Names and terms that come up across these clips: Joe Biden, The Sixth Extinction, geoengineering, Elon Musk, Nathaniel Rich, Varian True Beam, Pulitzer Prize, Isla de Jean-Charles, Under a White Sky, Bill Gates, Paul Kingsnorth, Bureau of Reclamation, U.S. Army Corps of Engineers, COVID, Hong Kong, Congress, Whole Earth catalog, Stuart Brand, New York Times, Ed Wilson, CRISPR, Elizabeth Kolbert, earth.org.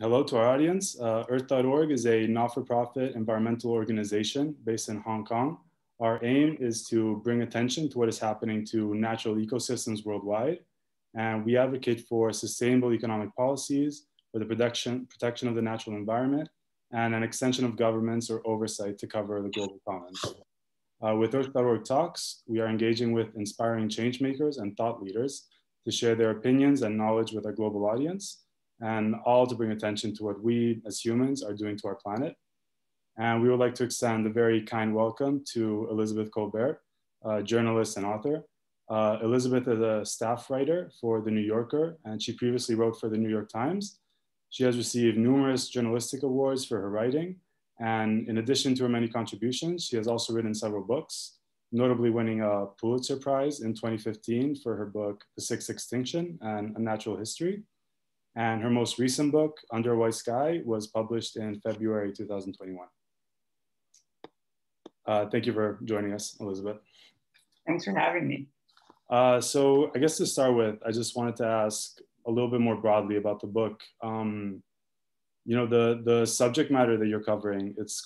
Hello to our audience. Earth.org is a not-for-profit environmental organization based in Hong Kong. Our aim is to bring attention to what is happening to natural ecosystems worldwide. And we advocate for sustainable economic policies for the protection of the natural environment and an extension of governments or oversight to cover the global commons. With Earth.org Talks, we are engaging with inspiring changemakers and thought leaders to share their opinions and knowledge with our global audience, and all to bring attention to what we as humans are doing to our planet. And we would like to extend a very kind welcome to Elizabeth Kolbert, journalist and author. Elizabeth is a staff writer for The New Yorker, and she previously wrote for The New York Times. She has received numerous journalistic awards for her writing, and in addition to her many contributions, she has also written several books, notably winning a Pulitzer Prize in 2015 for her book, The Sixth Extinction and A Natural History. And her most recent book, Under a White Sky, was published in February 2021. Thank you for joining us, Elizabeth. Thanks for having me. So I guess to start with, I just wanted to ask a little bit more broadly about the book. You know, the subject matter that you're covering, it's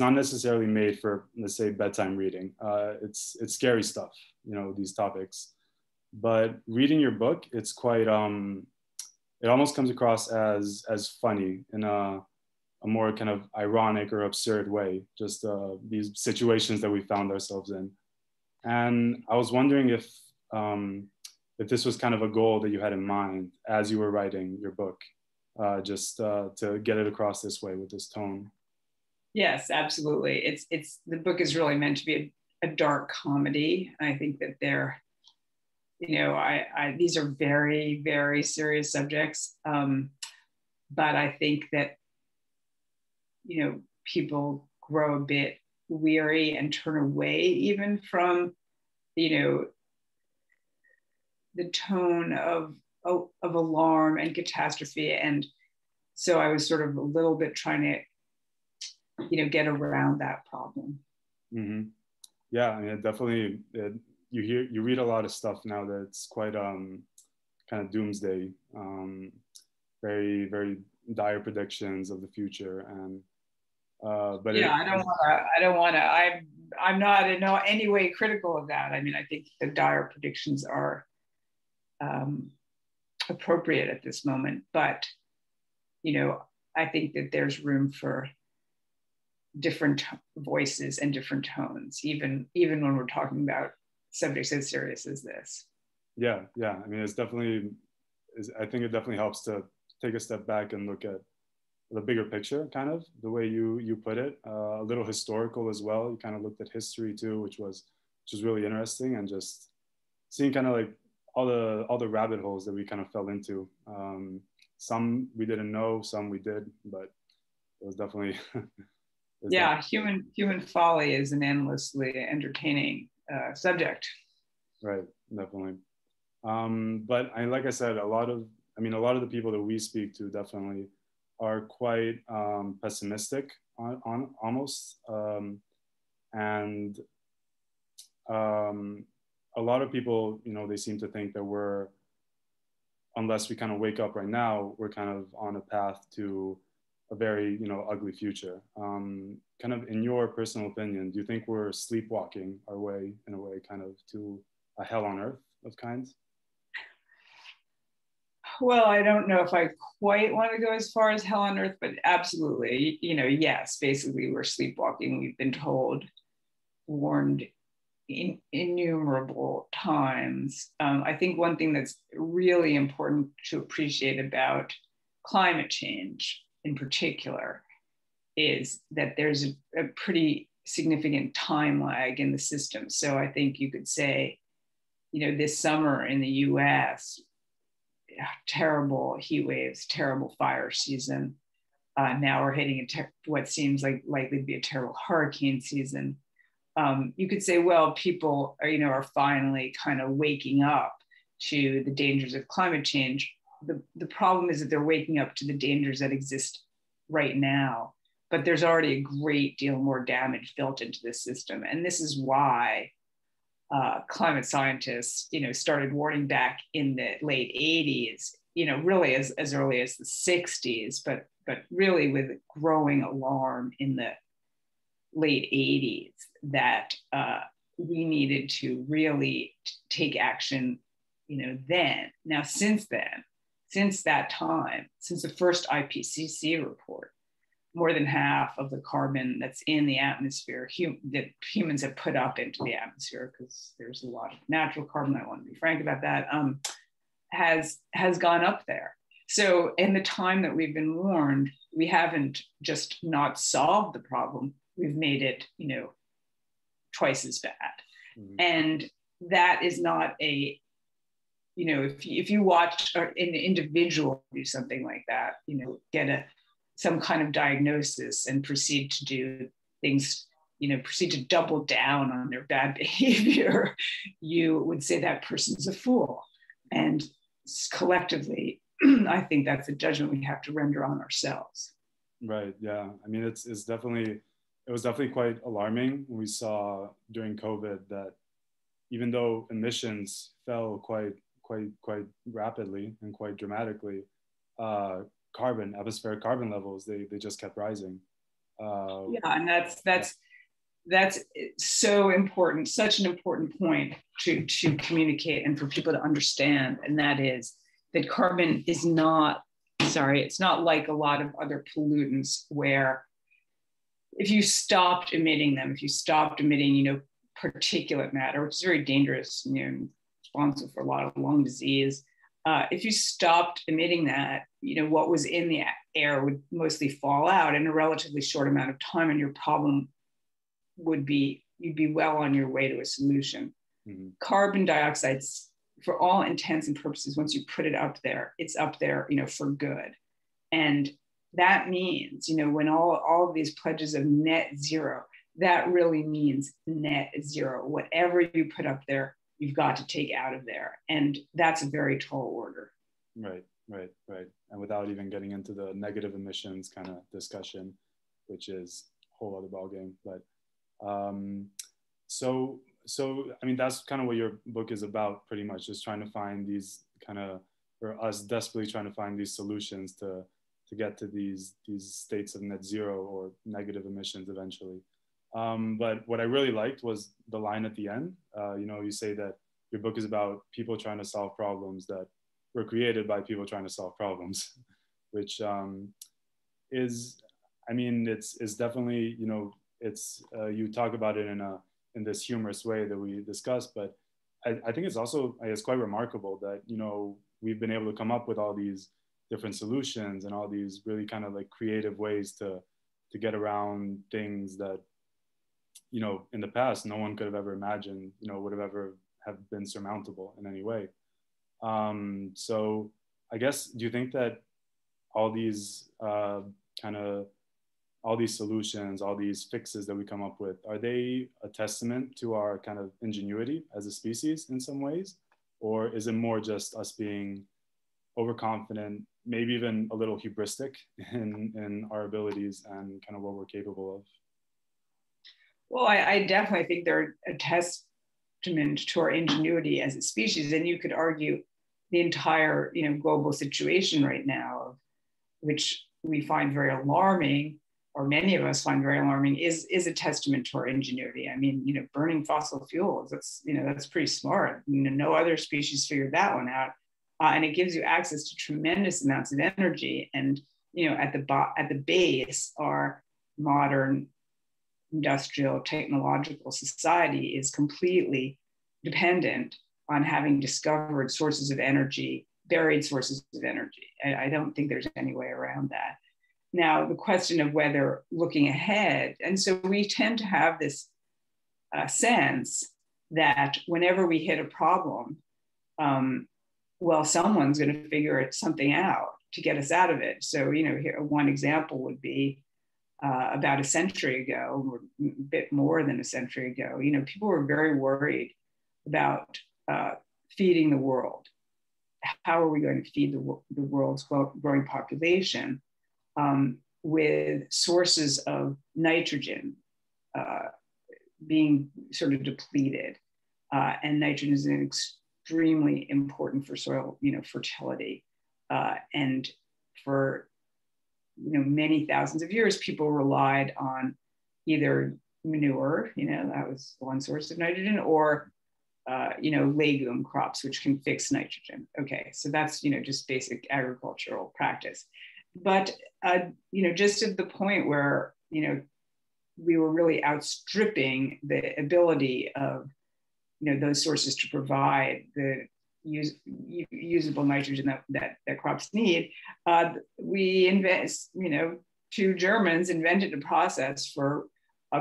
not necessarily made for, let's say, bedtime reading. It's scary stuff, you know, these topics. But reading your book, it's quite, it almost comes across as funny in a more kind of ironic or absurd way, just these situations that we found ourselves in. And I was wondering if this was kind of a goal that you had in mind as you were writing your book, just to get it across this way with this tone. Yes, absolutely. It's the book is really meant to be a dark comedy. I think that they're, you know, these are very, very serious subjects. But I think that, you know, people grow a bit weary and turn away even from, you know, the tone of alarm and catastrophe. And so I was sort of a little bit trying to, you know, get around that problem. Mm-hmm. Yeah, I mean, it definitely, you read a lot of stuff now that's quite kind of doomsday, very, very dire predictions of the future. And but yeah, I'm not in any way critical of that. I mean, I think the dire predictions are appropriate at this moment, but, you know, I think that there's room for different voices and different tones, even when we're talking about subjects as serious as this. Yeah, yeah. I mean, I think it definitely helps to take a step back and look at the bigger picture, kind of the way you put it, a little historical as well. You kind of looked at history too, which was really interesting, and just seeing kind of like all the rabbit holes that we kind of fell into. Some we didn't know, some we did, but it was definitely yeah. Human folly is an endlessly entertaining subject. Right, definitely. But like I said, a lot of the people that we speak to definitely are quite pessimistic on almost. A lot of people, you know, they seem to think that unless we kind of wake up right now, we're kind of on a path to a very, you know, ugly future. Kind of in your personal opinion, do you think we're sleepwalking our way in a way kind of to a hell on earth of kinds? Well, I don't know if I quite want to go as far as hell on earth, but absolutely, you know, yes, basically we're sleepwalking. We've been told, warned innumerable times. I think one thing that's really important to appreciate about climate change in particular is that there's a pretty significant time lag in the system. So I think you could say, you know, this summer in the U.S., terrible heat waves, terrible fire season. Now we're hitting what seems like likely to be a terrible hurricane season. You could say, well, people are, you know, are finally kind of waking up to the dangers of climate change. The problem is that they're waking up to the dangers that exist right now, but there's already a great deal more damage built into this system. And this is why climate scientists, you know, started warning back in the late 80s you know, really as early as the 60s, but really with growing alarm in the late 80s that we needed to really take action, you know, then. Now, since that time, since the first IPCC report, more than half of the carbon that's in the atmosphere that humans have put up into the atmosphere, because there's a lot of natural carbon, I want to be frank about that, has gone up there. So in the time that we've been warned, we haven't just not solved the problem, we've made it, you know, twice as bad. Mm-hmm. And that is not a, you know, if you watch an individual do something like that, you know, get some kind of diagnosis and proceed to do things, you know, proceed to double down on their bad behavior, you would say that person's a fool. And collectively, I think that's a judgment we have to render on ourselves. Right, yeah. I mean, it was definitely quite alarming when we saw during COVID that even though emissions fell quite rapidly and quite dramatically, carbon, atmospheric carbon levels, they just kept rising. Yeah, and that's so important, such an important point to communicate and for people to understand, and that is that carbon is not, sorry, it's not like a lot of other pollutants where if you stopped emitting them, you know, particulate matter, which is very dangerous, you know, responsible for a lot of lung disease, if you stopped emitting that, you know, what was in the air would mostly fall out in a relatively short amount of time, and your problem would be, you'd be well on your way to a solution. Mm-hmm. Carbon dioxide, for all intents and purposes, once you put it up there, it's up there, you know, for good. And that means, you know, when all of these pledges of net zero, that really means net zero. Whatever you put up there, you've got to take out of there. And that's a very tall order. Right. And without even getting into the negative emissions kind of discussion, which is a whole other ballgame. But so, I mean, that's kind of what your book is about, pretty much, just trying to find these kind of, or us desperately trying to find these solutions to get to these states of net zero or negative emissions eventually. But what I really liked was the line at the end. You know, you say that your book is about people trying to solve problems that were created by people trying to solve problems, which is, I mean, it's definitely, you know, it's, you talk about it in this humorous way that we discussed, but I think it's also, it's quite remarkable that, you know, we've been able to come up with all these different solutions and all these really kind of like creative ways to get around things that, you know, in the past, no one could have ever imagined, you know, would have ever have been surmountable in any way. So I guess, do you think that all these all these solutions, all these fixes that we come up with, are they a testament to our kind of ingenuity as a species in some ways? Or is it more just us being overconfident, maybe even a little hubristic in our abilities and kind of what we're capable of? Well, I definitely think they're a testament to our ingenuity as a species. And you could argue the entire, you know, global situation right now, which we find very alarming, or many of us find very alarming, is a testament to our ingenuity. I mean, you know, burning fossil fuels, that's pretty smart. You know, no other species figured that one out. And it gives you access to tremendous amounts of energy. And, you know, at the base are modern industrial technological society is completely dependent on having discovered sources of energy, buried sources of energy. I don't think there's any way around that. Now, the question of whether looking ahead, and so we tend to have this sense that whenever we hit a problem, well, someone's going to figure something out to get us out of it. So, you know, here one example would be about a century ago, or a bit more than a century ago, you know, people were very worried about feeding the world. How are we going to feed the world's growing population with sources of nitrogen being sort of depleted? And nitrogen is extremely important for soil, you know, fertility. And for many thousands of years, people relied on either manure, that was one source of nitrogen, or legume crops, which can fix nitrogen. Okay, so that's, just basic agricultural practice. But, just at the point where, we were really outstripping the ability of, those sources to provide the usable nitrogen that crops need, two Germans invented a process for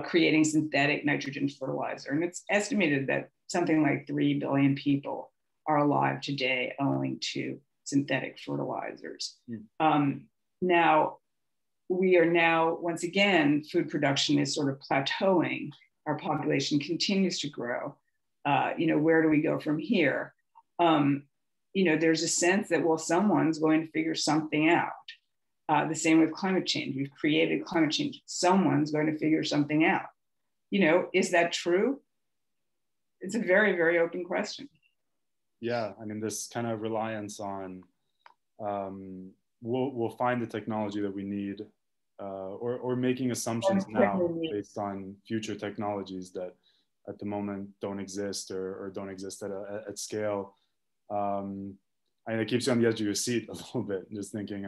creating synthetic nitrogen fertilizer. And it's estimated that something like 3 billion people are alive today owing to synthetic fertilizers. Mm. Now, we are now, once again, food production is sort of plateauing. Our population continues to grow. Where do we go from here? There's a sense that, well, someone's going to figure something out. The same with climate change. We've created climate change. Someone's going to figure something out. Is that true? It's a very, very open question. Yeah, I mean, this kind of reliance on we'll find the technology that we need, or making assumptions now based on future technologies that at the moment don't exist or don't exist at scale. And it keeps you on the edge of your seat a little bit, just thinking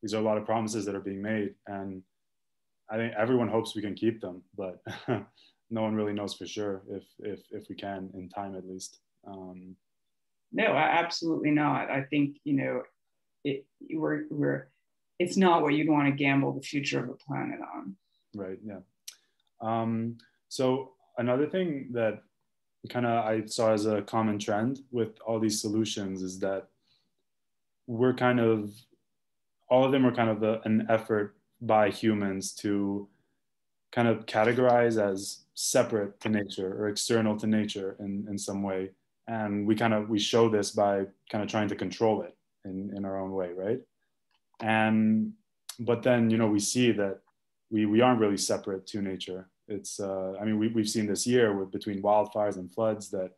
these are a lot of promises that are being made, and I think everyone hopes we can keep them, but no one really knows for sure if we can, in time at least. No, absolutely not. I think, it's not what you'd want to gamble the future of the planet on. Right, yeah. So another thing that kind of I saw as a common trend with all these solutions is that all of them were kind of an effort by humans to kind of categorize as separate to nature or external to nature in some way. And we show this by kind of trying to control it in our own way, right? And, but then, we see that we aren't really separate to nature. It's, we've seen this year between wildfires and floods that,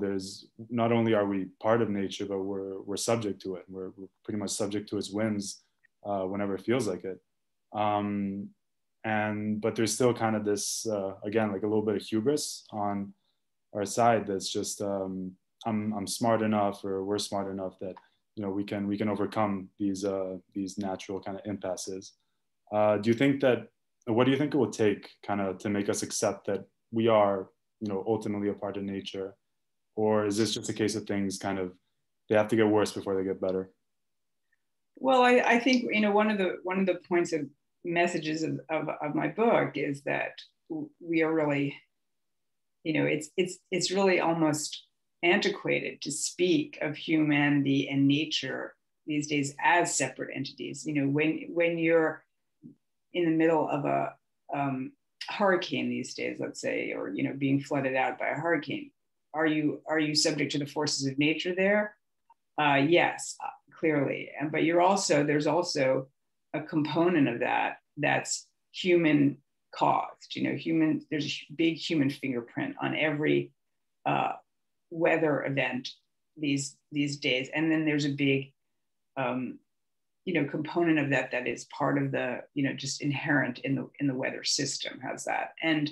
there's, not only are we part of nature, but we're subject to it. We're pretty much subject to its whims whenever it feels like it. But there's still kind of this, again, like a little bit of hubris on our side that's just, I'm smart enough, or we're smart enough that, we can overcome these natural kind of impasses. What do you think it will take kind of to make us accept that we are, ultimately a part of nature? Or is this just a case of things kind of, they have to get worse before they get better? Well, I think, one of the points of messages of my book is that we are really, it's really almost antiquated to speak of humanity and nature these days as separate entities. When you're in the middle of a hurricane these days, let's say, or being flooded out by a hurricane, are you subject to the forces of nature there? Yes, clearly. But there's also a component of that that's human caused. There's a big human fingerprint on every weather event these days, and then there's a big component of that is part of the just inherent in the weather system. How's that? And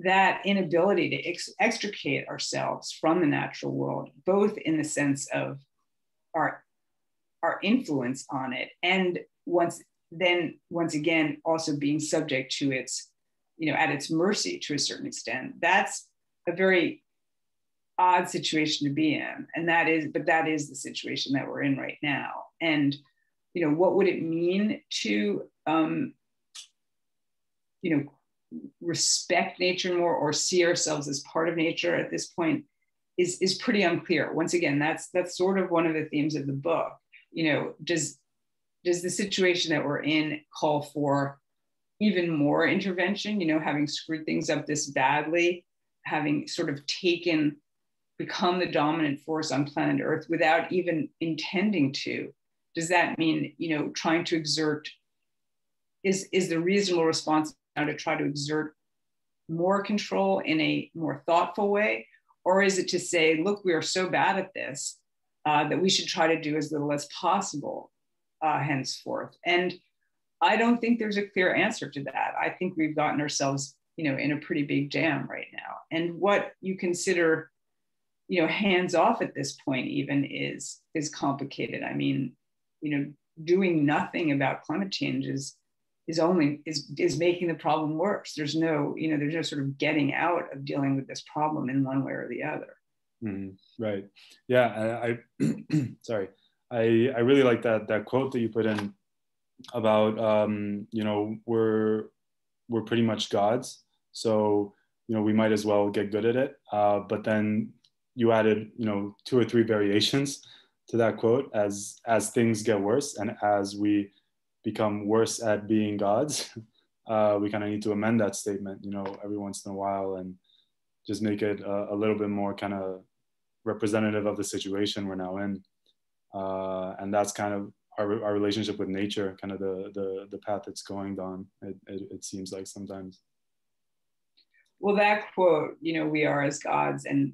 that inability to extricate ourselves from the natural world, both in the sense of our influence on it, and once again, also being subject to its, at its mercy to a certain extent. That's a very odd situation to be in. And that is the situation that we're in right now. And, what would it mean to, respect nature more or see ourselves as part of nature at this point is pretty unclear. Once again, that's sort of one of the themes of the book. Does the situation that we're in call for even more intervention? Having screwed things up this badly, having sort of become the dominant force on planet Earth without even intending to, does that mean, trying to exert, is the reasonable response now to try to exert more control in a more thoughtful way? Or is it to say, look, we are so bad at this, that we should try to do as little as possible henceforth. And I don't think there's a clear answer to that. I think we've gotten ourselves, in a pretty big jam right now. And what you consider, hands off at this point even is complicated. I mean, doing nothing about climate change is making the problem worse. There's no sort of getting out of dealing with this problem in one way or the other. Mm-hmm. Right. Yeah. I sorry. I really like that quote that you put in about we're pretty much gods, so we might as well get good at it. But then you added two or three variations to that quote as things get worse and as we become worse at being gods, we kind of need to amend that statement, every once in a while, and just make it a little bit more kind of representative of the situation we're now in. And that's kind of our relationship with nature, kind of the path it's going down, it seems like sometimes. Well, that quote, we are as gods and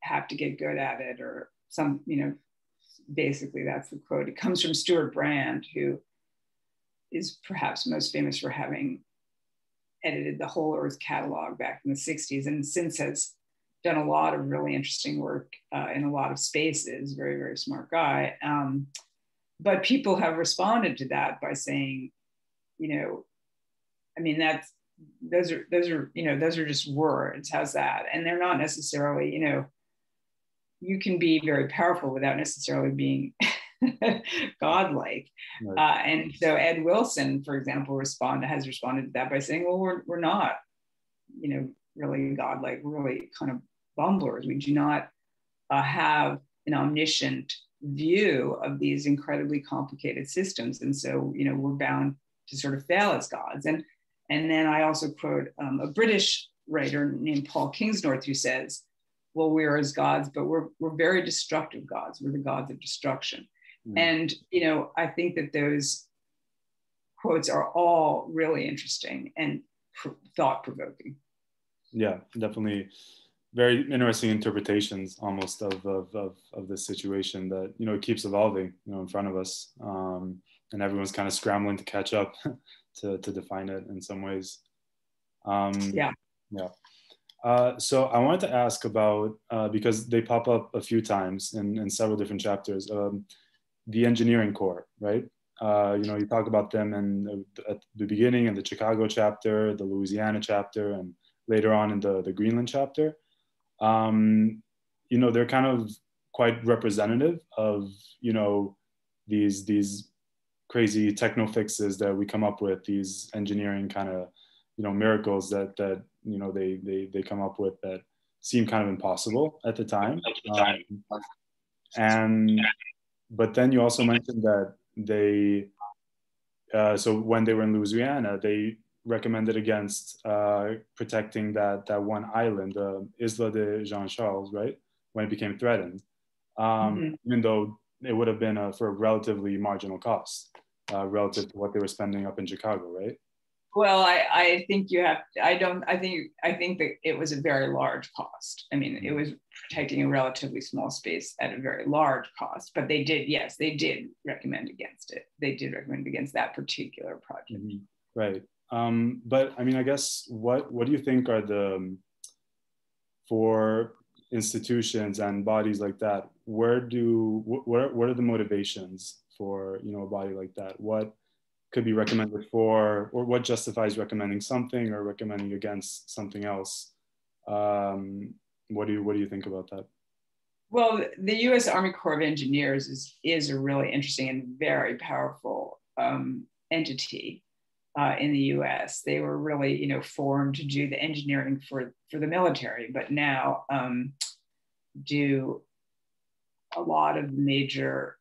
have to get good at it, or some, basically that's the quote. It comes from Stuart Brand, who is perhaps most famous for having edited the Whole Earth catalog back in the 60s, and since has done a lot of really interesting work in a lot of spaces. Very, very smart guy. But people have responded to that by saying, I mean, those are just words. How's that? And they're not necessarily, you can be very powerful without necessarily being godlike. Right. And so Ed Wilson, for example, has responded to that by saying, well, we're not, really godlike, we're really kind of bumblers. We do not have an omniscient view of these incredibly complicated systems. And so, we're bound to sort of fail as gods. And then I also quote a British writer named Paul Kingsnorth, who says, well, we are as gods, but we're very destructive gods. We're the gods of destruction. Mm. And, I think that those quotes are all really interesting and thought-provoking. Yeah, definitely. Very interesting interpretations almost of this situation that, it keeps evolving, in front of us. And everyone's kind of scrambling to catch up to define it in some ways. Yeah. So I wanted to ask about, because they pop up a few times in several different chapters, the engineering corps, right? You talk about them at the beginning in the Chicago chapter, the Louisiana chapter, and later on in the Greenland chapter. They're kind of quite representative of, these crazy techno fixes that we come up with, these engineering kind of, miracles that they come up with that seem kind of impossible at the time. But then you also mentioned that they, so when they were in Louisiana, they recommended against protecting that one island, Isla de Jean-Charles, right? When it became threatened, even though it would have been for a relatively marginal cost relative to what they were spending up in Chicago, right? Well, I think you have, I don't, I think that it was a very large cost. I mean, it was protecting a relatively small space at a very large cost, but they did, yes, they did recommend against it. They did recommend against that particular project. Mm-hmm. Right. But I mean, I guess, what do you think are for institutions and bodies like that, what are the motivations for, a body like that? What could be recommended for, or what justifies recommending something or recommending against something else? What do you think about that? Well, the U.S. Army Corps of Engineers is a really interesting and very powerful entity in the U.S. They were really, formed to do the engineering for the military, but now do a lot of major,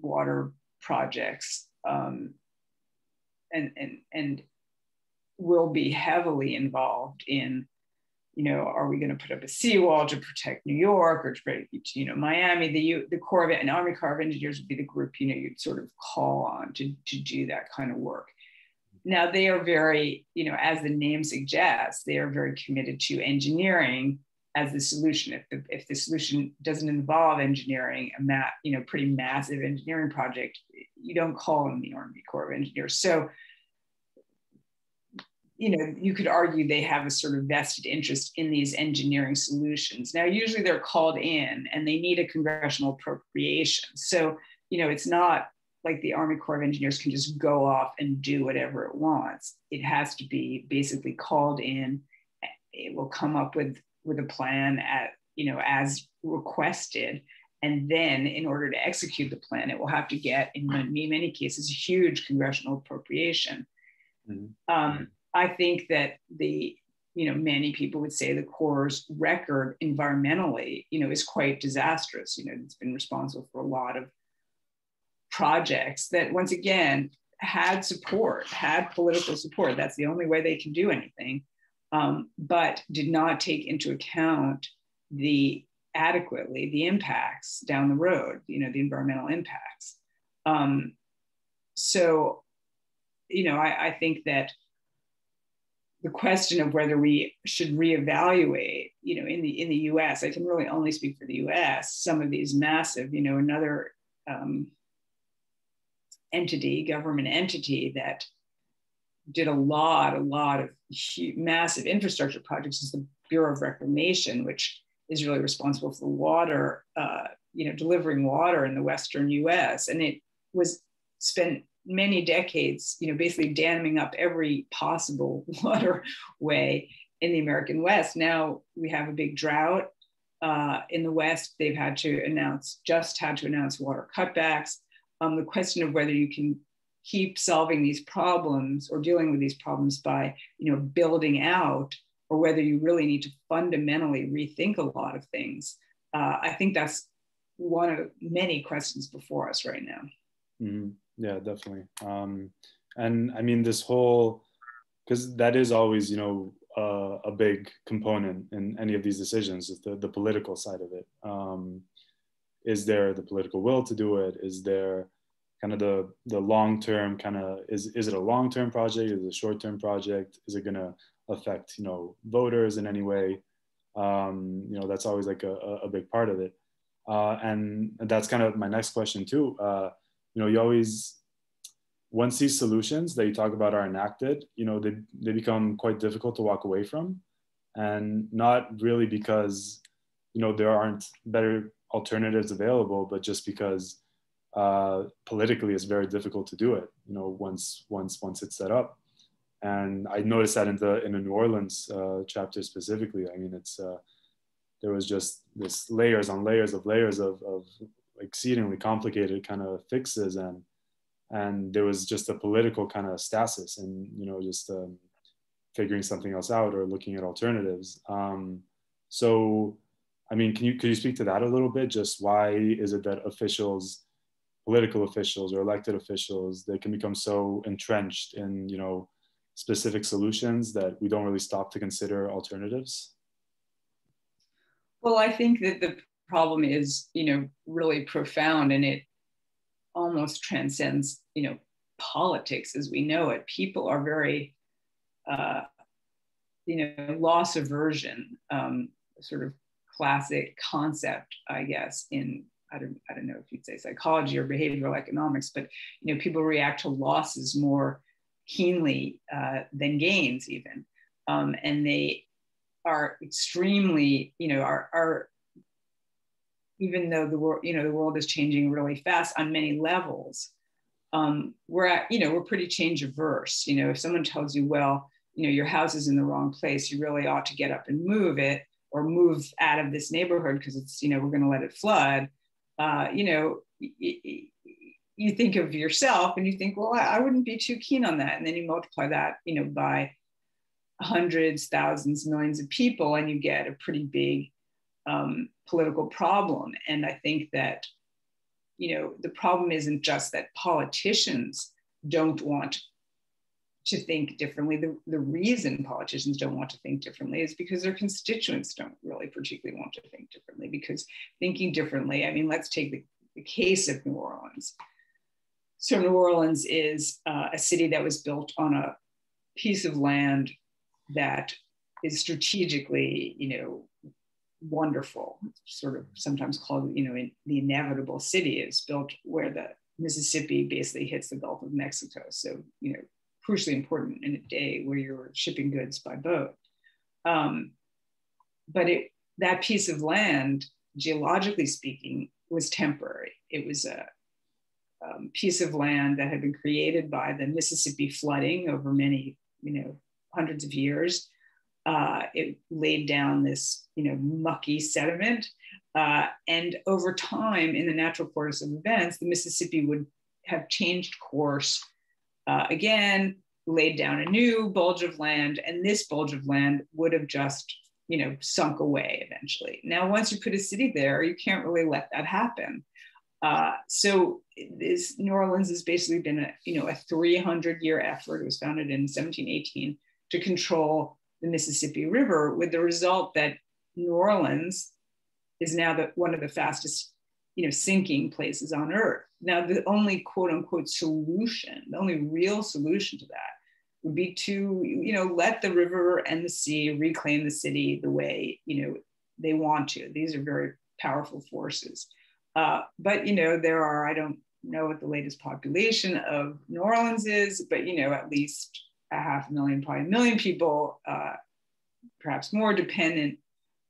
water projects, and will be heavily involved in, are we going to put up a seawall to protect New York or to protect, Miami? The Corps of an Army Corps of Engineers would be the group, you'd sort of call on to do that kind of work. Now they are very, as the name suggests, they are very committed to engineering as the solution. If the solution doesn't involve engineering, pretty massive engineering project, you don't call them the Army Corps of Engineers. So, you could argue they have a sort of vested interest in these engineering solutions. Now, usually they're called in and they need a congressional appropriation. So, it's not like the Army Corps of Engineers can just go off and do whatever it wants. It has to be basically called in. It will come up with a plan as requested. And then in order to execute the plan, it will have to get, in many cases, a huge congressional appropriation. Mm-hmm. I think that many people would say the Corps' record environmentally, is quite disastrous. It's been responsible for a lot of projects that, once again, had political support. That's the only way they can do anything, but did not take into account adequately the impacts down the road, the environmental impacts. I think that the question of whether we should reevaluate, in the U.S., I can really only speak for the U.S., some of these massive, another government entity that did a lot of massive infrastructure projects is the Bureau of Reclamation, which is really responsible for the water, delivering water in the Western U.S. And it was spent many decades, basically damming up every possible waterway in the American West. Now we have a big drought in the West. They've had to announce water cutbacks. The question of whether you can keep solving these problems or dealing with these problems by, building out, or whether you really need to fundamentally rethink a lot of things. I think that's one of many questions before us right now. Mm-hmm. Yeah, definitely. And I mean, because that is always, a big component in any of these decisions, is the political side of it. Is there the political will to do it? Is there kind of the long-term is it a long-term project? Is it a short-term project? Is it gonna affect, voters in any way? That's always like a big part of it. And that's kind of my next question too. Once these solutions that you talk about are enacted, they become quite difficult to walk away from, and not really because, there aren't better alternatives available, but just because politically it's very difficult to do it, once it's set up. And I noticed that in the New Orleans chapter specifically. I mean, there was just this layers on layers of layers of exceedingly complicated kind of fixes, and there was just a political kind of stasis, and figuring something else out or looking at alternatives. So I mean, could you speak to that a little bit? Just why is it that political officials or elected officials, they can become so entrenched in specific solutions that we don't really stop to consider alternatives? Well, I think that the problem is, really profound, and it almost transcends, politics as we know it. People are very, loss aversion, sort of classic concept, I guess, in, I don't know if you'd say psychology or behavioral economics, but, people react to losses more keenly than gains even. And they are extremely, even though the world, the world is changing really fast on many levels, we're pretty change averse. If someone tells you, well, your house is in the wrong place, you really ought to get up and move it, or move out of this neighborhood because it's, we're going to let it flood. You think of yourself and you think, well, I wouldn't be too keen on that. And then you multiply that, by hundreds, thousands, millions of people, and you get a pretty big political problem. And I think that, the problem isn't just that politicians don't want to think differently. The reason politicians don't want to think differently is because their constituents don't really particularly want to think differently, because thinking differently, I mean, let's take the case of New Orleans. So New Orleans is a city that was built on a piece of land that is strategically, wonderful, sort of sometimes called, you know, in the inevitable city, is built where the Mississippi basically hits the Gulf of Mexico. So, you know, crucially important in a day where you're shipping goods by boat. But that piece of land, geologically speaking, was temporary. It was a piece of land that had been created by the Mississippi flooding over many, you know, hundreds of years. It laid down this, you know, mucky sediment. And over time, in the natural course of events, the Mississippi would have changed course again, laid down a new bulge of land, and this bulge of land would have just, you know, sunk away eventually. Now, once you put a city there, you can't really let that happen. So this New Orleans has basically been a, you know, a 300-year effort. It was founded in 1718 to control the Mississippi River, with the result that New Orleans is now one of the fastest, you know, sinking places on earth. Now, the only quote unquote solution, the only real solution to that would be to, you know, let the river and the sea reclaim the city the way, you know, they want to. These are very powerful forces. But, you know, there are, I don't know what the latest population of New Orleans is, but, you know, at least a 500,000, probably 1 million people, perhaps more, dependent,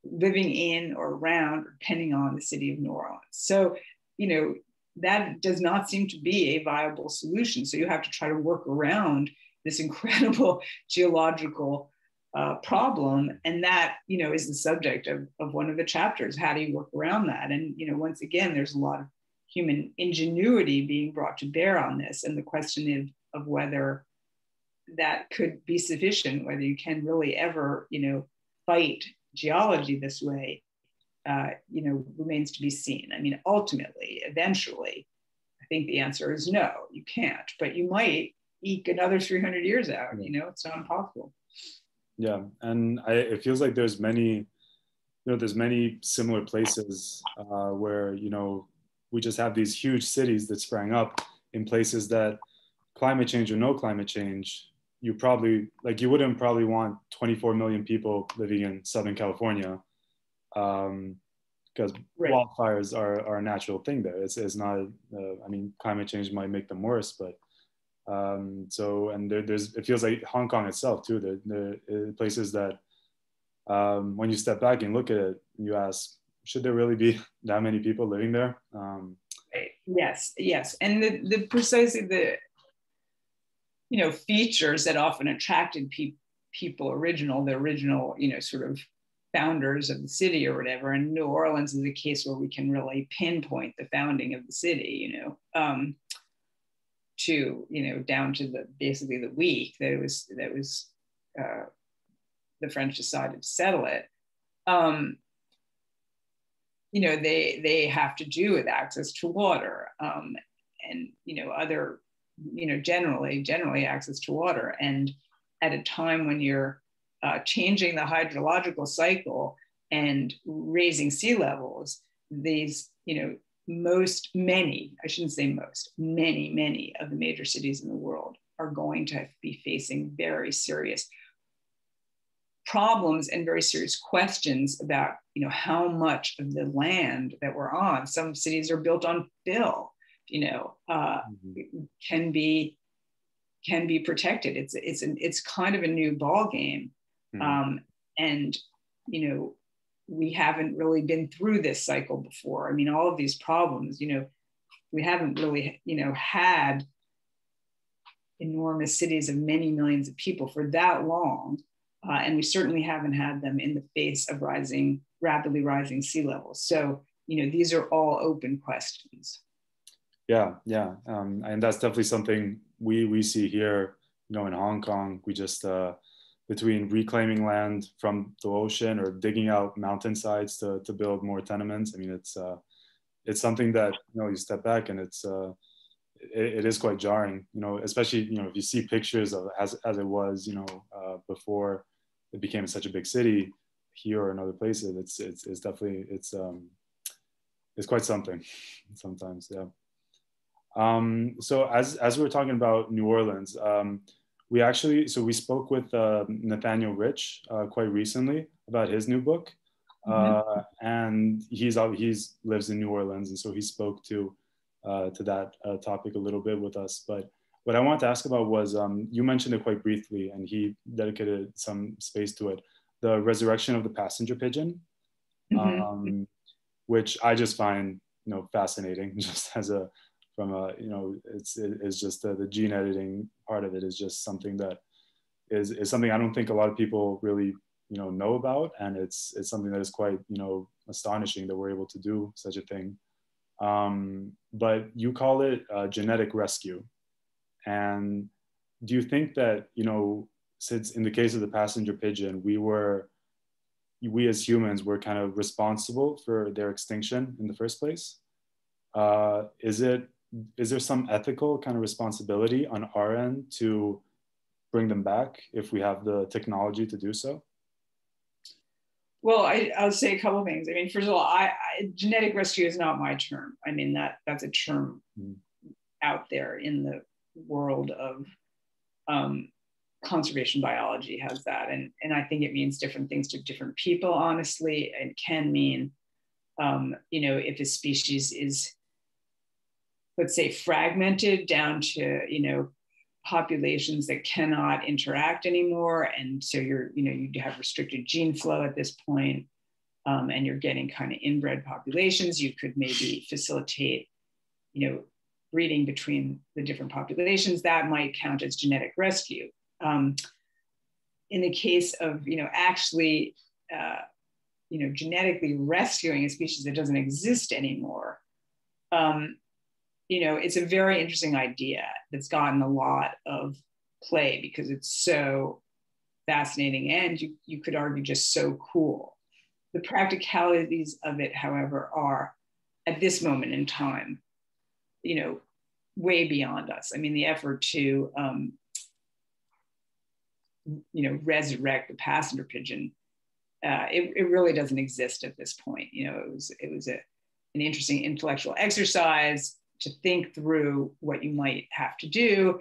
living in or around, or depending on the city of New Orleans. So, you know, that does not seem to be a viable solution. So you have to try to work around this incredible geological problem. And that, you know, is the subject of one of the chapters. How do you work around that? And, you know, once again, there's a lot of human ingenuity being brought to bear on this. And the question of whether that could be sufficient, whether you can really ever, you know, fight geology this way, you know, remains to be seen. I mean, ultimately, eventually, I think the answer is no, you can't, but you might eke another 300 years out, you know, it's not impossible. Yeah, and it feels like there's many, you know, there's many similar places where, you know, we just have these huge cities that sprang up in places that climate change or no climate change, you probably, like, you wouldn't probably want 24 million people living in Southern California, because wildfires are a natural thing there. It's not, I mean, climate change might make them worse, but so, and there's, it feels like Hong Kong itself too, the places that when you step back and look at it, you ask, should there really be that many people living there? Yes. And the precisely the, you know, features that often attracted people the original, you know, sort of founders of the city or whatever. And New Orleans is a case where we can really pinpoint the founding of the city, you know, to, you know, down to the, basically the week that it was the French decided to settle it. You know, they have to do with access to water, and, you know, other, you know, generally access to water. And at a time when you're changing the hydrological cycle and raising sea levels, these, you know, many of the major cities in the world are going to be facing very serious problems and very serious questions about, you know, how much of the land that we're on. Some cities are built on fill, you know, can be protected. It's kind of a new ball game, and, you know, we haven't really been through this cycle before. I mean, all of these problems, you know, we haven't really, you know, had enormous cities of many millions of people for that long, and we certainly haven't had them in the face of rapidly rising sea levels. So, you know, these are all open questions. Yeah. And that's definitely something we see here, you know, in Hong Kong. We just, between reclaiming land from the ocean or digging out mountainsides to build more tenements. I mean, it's something that, you know, you step back and it is quite jarring, you know, especially, you know, if you see pictures of as it was, you know, before it became such a big city here or in other places. It's definitely, it's quite something sometimes. Yeah. So as we were talking about New Orleans, we actually, so we spoke with Nathaniel Rich quite recently about his new book, And he's lives in New Orleans, and so he spoke to that topic a little bit with us. But what I wanted to ask about was, you mentioned it quite briefly, and he dedicated some space to it, the resurrection of the passenger pigeon, which I just find, fascinating, just as a, it's just the gene editing part of it is just something that is something I don't think a lot of people really, know about. And it's something that is quite, astonishing that we're able to do such a thing. But you call it genetic rescue. And do you think that, since in the case of the passenger pigeon, we as humans were kind of responsible for their extinction in the first place? Is there some ethical kind of responsibility on our end to bring them back if we have the technology to do so? Well, I'll say a couple of things. I mean, first of all, genetic rescue is not my term. I mean, that's a term out there in the world of conservation biology has that. And I think it means different things to different people, honestly, and can mean, if a species is, let's say, fragmented down to, populations that cannot interact anymore. And so you have restricted gene flow at this point, and you're getting kind of inbred populations. You could maybe facilitate, breeding between the different populations. That might count as genetic rescue. In the case of, actually, genetically rescuing a species that doesn't exist anymore, it's a very interesting idea that's gotten a lot of play because it's so fascinating and you could argue just so cool. The practicalities of it, however, are at this moment in time, way beyond us. I mean, the effort to, resurrect the passenger pigeon, it really doesn't exist at this point. It was an interesting intellectual exercise to think through what you might have to do.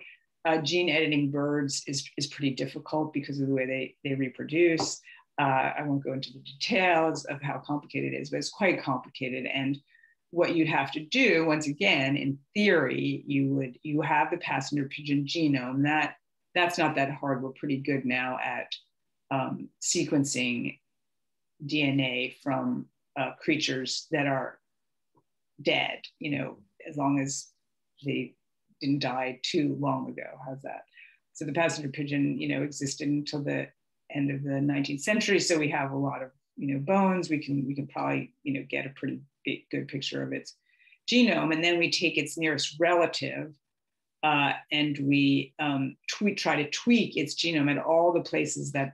Gene editing birds is pretty difficult because of the way they reproduce. I won't go into the details of how complicated it is, but it's quite complicated. And what you'd have to do, once again, in theory, you have the passenger pigeon genome. That's not that hard. We're pretty good now at sequencing DNA from creatures that are dead, as long as they didn't die too long ago. How's that? So the passenger pigeon, existed until the end of the 19th century. So we have a lot of, bones. We can probably, get a pretty good picture of its genome. And then we take its nearest relative and we try to tweak its genome at all the places that,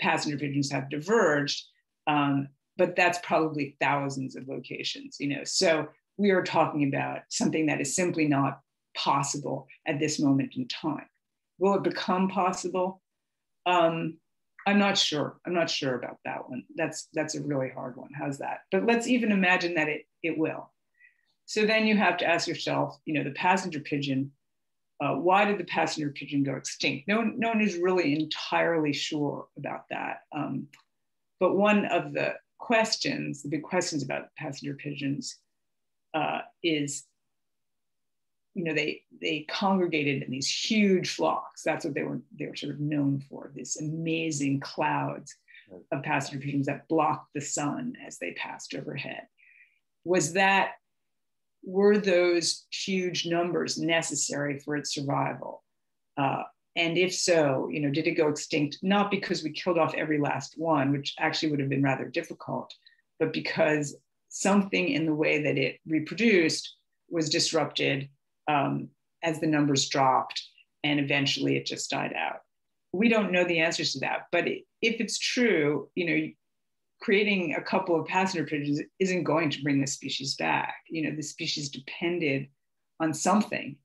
passenger pigeons have diverged. But that's probably thousands of locations, So we are talking about something that is simply not possible at this moment in time. Will it become possible? I'm not sure. I'm not sure about that one. That's a really hard one. How's that? But let's even imagine that it will. So then you have to ask yourself, the passenger pigeon, why did the passenger pigeon go extinct? No one is really entirely sure about that. But one of the questions, the big questions about passenger pigeons is, they congregated in these huge flocks. That's what they were sort of known for, these amazing clouds of passenger pigeons that blocked the sun as they passed overhead. Were those huge numbers necessary for its survival? And if so, did it go extinct? Not because we killed off every last one, which actually would have been rather difficult, but because something in the way that it reproduced was disrupted as the numbers dropped, and eventually it just died out. We don't know the answers to that, but if it's true, creating a couple of passenger pigeons isn't going to bring the species back. The species depended on something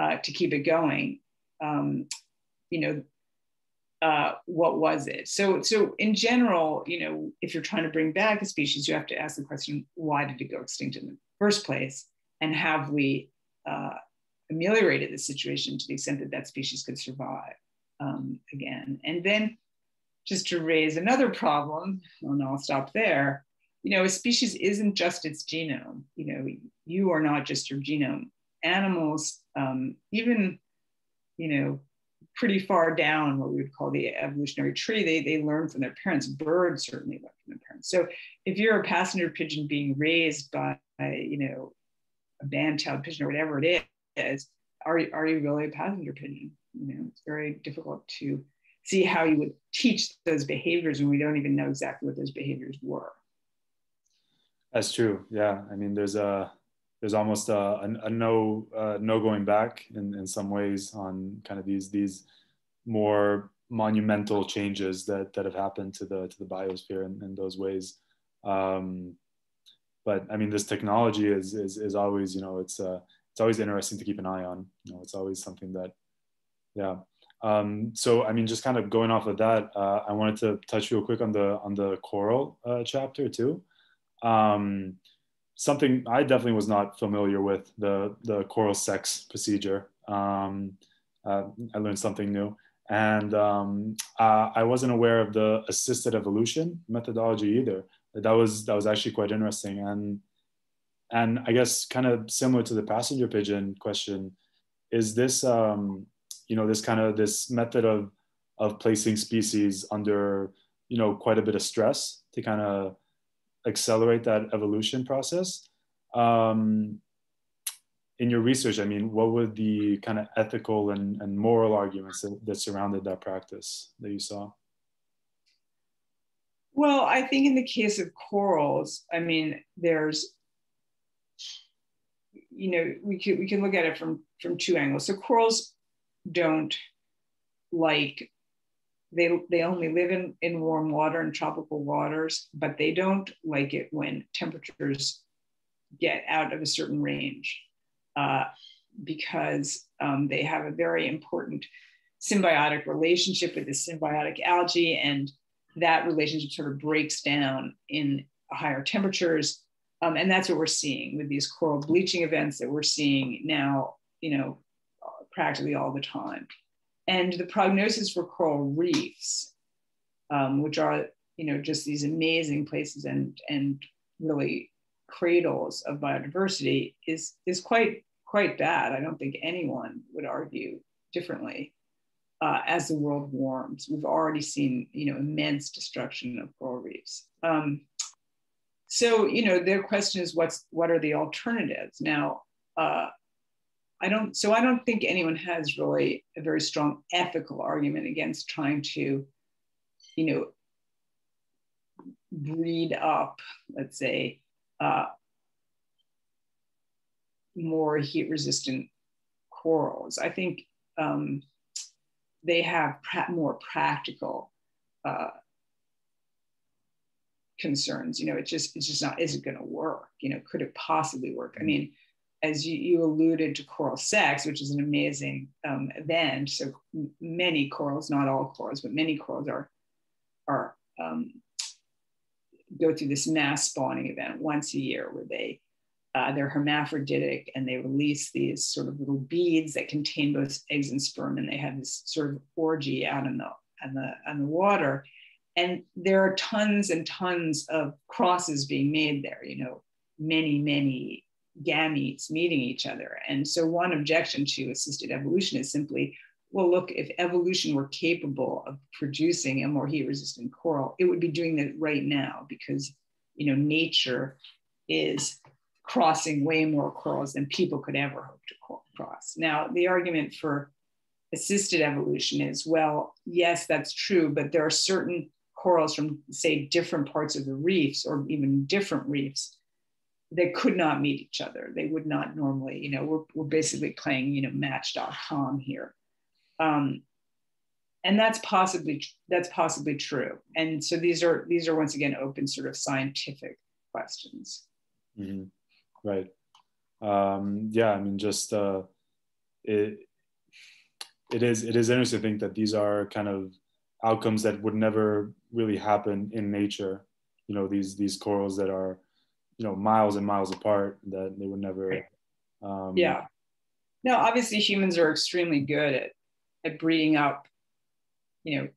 to keep it going. What was it? So in general, if you're trying to bring back a species, you have to ask the question, why did it go extinct in the first place? And have we ameliorated the situation to the extent that that species could survive again? And then just to raise another problem, and I'll stop there. You know, a species isn't just its genome. You know, you are not just your genome. Animals, even, you know, pretty far down what we would call the evolutionary tree, they learn from their parents. Birds certainly learn from their parents. So if you're a passenger pigeon being raised by, you know, a band-tailed pigeon or whatever it is, are you really a passenger pigeon? You know, it's very difficult to see how you would teach those behaviors when we don't even know exactly what those behaviors were. That's true. Yeah, I mean, there's almost no going back in some ways on kind of these more monumental changes that have happened to the biosphere in those ways. But I mean, this technology is always, you know, it's always interesting to keep an eye on. You know, it's always something that, yeah. So I mean, just kind of going off of that, I wanted to touch real quick on the coral chapter too. Something I definitely was not familiar with, the coral sex procedure. I learned something new, and I wasn't aware of the assisted evolution methodology either. That was actually quite interesting, and I guess kind of similar to the passenger pigeon question, is this you know, this method of placing species under, you know, quite a bit of stress to kind of accelerate that evolution process. In your research, I mean, what were the kind of ethical and moral arguments that surrounded that practice that you saw? Well, I think in the case of corals, I mean, there's, you know, we can look at it from two angles. So corals don't like, They only live in warm water and tropical waters, but they don't like it when temperatures get out of a certain range because they have a very important symbiotic relationship with the symbiotic algae, and that relationship sort of breaks down in higher temperatures. And that's what we're seeing with these coral bleaching events that we're seeing now, you know, practically all the time. And the prognosis for coral reefs, which are, you know, just these amazing places and really cradles of biodiversity, is quite bad. I don't think anyone would argue differently. As the world warms, we've already seen, you know, immense destruction of coral reefs. So, you know, their question is, what are the alternatives now? So I don't think anyone has really a very strong ethical argument against trying to, you know, breed up, let's say, more heat-resistant corals. I think they have more practical concerns. You know, it's just not, is it going to work? You know, could it possibly work? I mean, as you alluded to coral sex, which is an amazing event. So many corals, not all corals, but many corals are go through this mass spawning event once a year where they're hermaphroditic and they release these sort of little beads that contain both eggs and sperm, and they have this sort of orgy out in the water. And there are tons and tons of crosses being made there, you know, many gametes meeting each other. And so one objection to assisted evolution is simply, well, look, if evolution were capable of producing a more heat-resistant coral, it would be doing that right now, because, you know, nature is crossing way more corals than people could ever hope to cross. Now, the argument for assisted evolution is, well, yes, that's true, but there are certain corals from, say, different parts of the reefs or even different reefs that could not meet each other. They would not normally, you know, we're basically playing, you know, match.com here. And that's possibly true. And so these are once again, open sort of scientific questions. Mm-hmm. Right. Yeah, I mean, just it is interesting to think that these are kind of outcomes that would never really happen in nature. You know, these corals that are, you know, miles and miles apart, that they would never. Yeah. No, obviously humans are extremely good at breeding up, you know,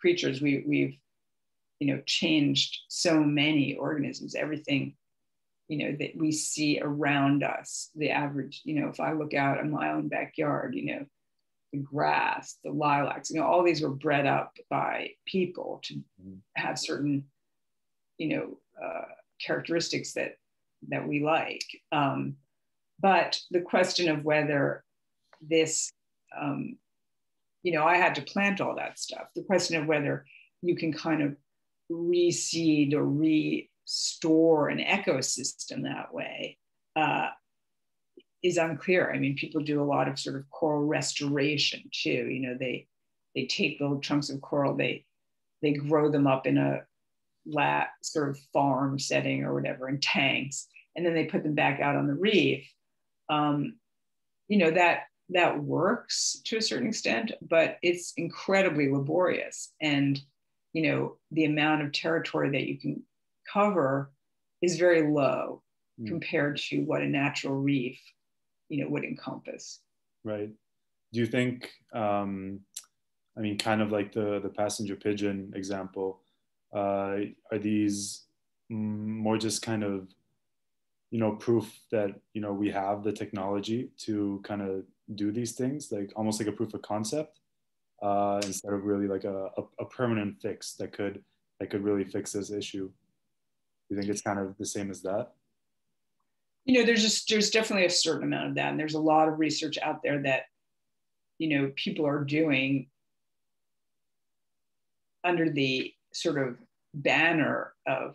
creatures. We've changed so many organisms, everything, that we see around us, the average, if I look out in my own backyard, the grass, the lilacs, all these were bred up by people to have certain, characteristics that we like. But the question of whether this, I had to plant all that stuff. The question of whether you can kind of reseed or restore an ecosystem that way is unclear. I mean, people do a lot of sort of coral restoration too. They take little chunks of coral, they grow them up in a sort of farm setting or whatever in tanks, and then they put them back out on the reef. That works to a certain extent, but it's incredibly laborious. And, the amount of territory that you can cover is very low compared to what a natural reef, would encompass. Right. Do you think, kind of like the passenger pigeon example, are these more just kind of, proof that, we have the technology to kind of do these things, like almost like a proof of concept, instead of really like a permanent fix that could really fix this issue? You think it's kind of the same as that? There's definitely a certain amount of that. And there's a lot of research out there that, people are doing under the sort of banner of,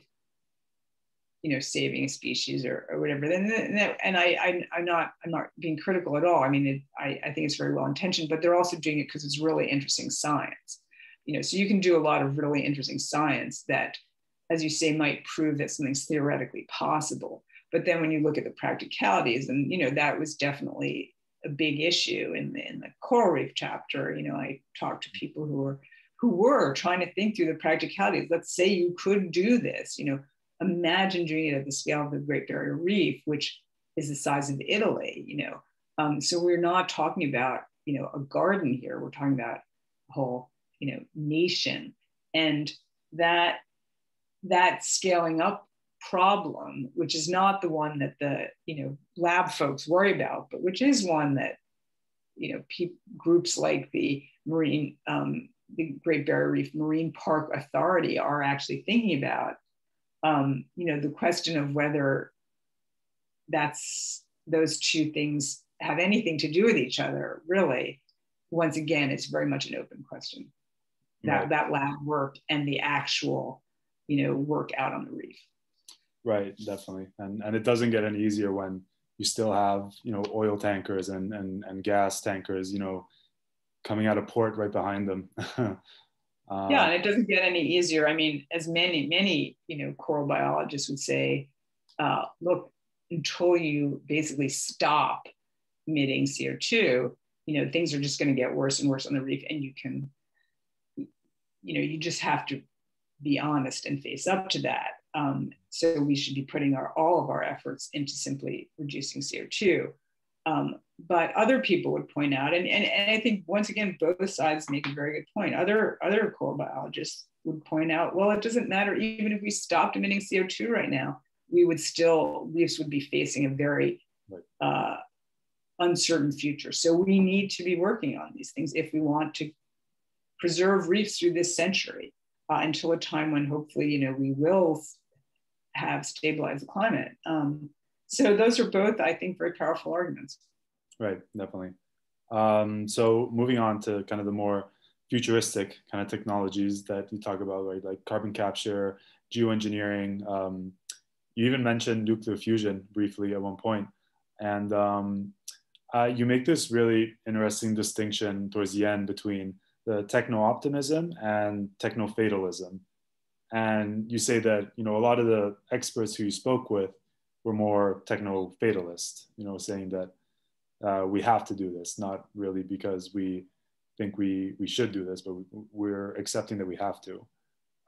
saving a species or whatever. And I'm not being critical at all. I mean, I think it's very well intentioned, but they're also doing it because it's really interesting science. So you can do a lot of really interesting science that, as you say, might prove that something's theoretically possible. But then when you look at the practicalities, and that was definitely a big issue in the coral reef chapter. I talked to people who were trying to think through the practicalities. Let's say you could do this. Imagine doing it at the scale of the Great Barrier Reef, which is the size of Italy. So we're not talking about a garden here. We're talking about a whole nation, and that scaling up problem, which is not the one that the lab folks worry about, but which is one that groups like the Great Barrier Reef Marine Park Authority are actually thinking about. The question of whether those two things have anything to do with each other, really, once again, it's very much an open question. Right. That lab work and the actual, work out on the reef. Right, definitely. And it doesn't get any easier when you still have, oil tankers and gas tankers, coming out of port right behind them. Yeah, and it doesn't get any easier. I mean, as many, coral biologists would say, look, until you basically stop emitting CO2, things are just going to get worse and worse on the reef. And you can, you just have to be honest and face up to that. So we should be putting all of our efforts into simply reducing CO2. But other people would point out, and I think once again, both sides make a very good point. Other coral biologists would point out, well, it doesn't matter. Even if we stopped emitting CO2 right now, reefs would be facing a very uncertain future. So we need to be working on these things if we want to preserve reefs through this century until a time when hopefully, we will have stabilized the climate. So those are both, I think, very powerful arguments. Right, definitely. So moving on to kind of the more futuristic kind of technologies that you talk about, right? Like carbon capture, geoengineering. You even mentioned nuclear fusion briefly at one point. And you make this really interesting distinction towards the end between the techno-optimism and techno-fatalism. And you say that, a lot of the experts who you spoke with were more techno-fatalist, saying that we have to do this, not really because we think we should do this, but we're accepting that we have to.